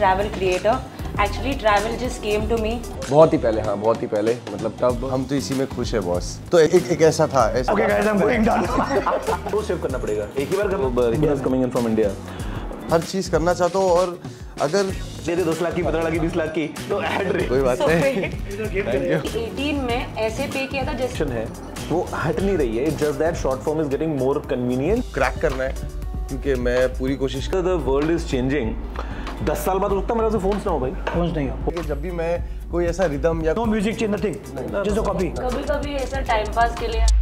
Travel creator. Actually travel just came to me. बहुत ही पहले, हाँ बहुत ही पहले, मतलब तब हम तो इसी में खुश है बॉस. तो एक ऐसा था. Okay guys, I'm going down. तो सेव करना पड़ेगा. एक ही बार करना. Coming in from India. हर चीज करना चाहता हूँ और अगर दे दे 2 लाख की, 15 लाख की, 20 लाख की तो ऐड रहे. कोई बात नहीं. 18 में ऐसे पे किया था जैसे है वो हट नहीं रही है. It's just that short form is getting more convenient. Crack करना है क्योंकि मैं पूरी कोशिश कर. The world is changing. 10 साल बाद रुकता मेरे से फोन्स ना हो भाई. फोन्स नहीं हो. जब भी मैं कोई ऐसा रिदम या no music change nothing just copy. कभी कभी ऐसा टाइम पास के लिए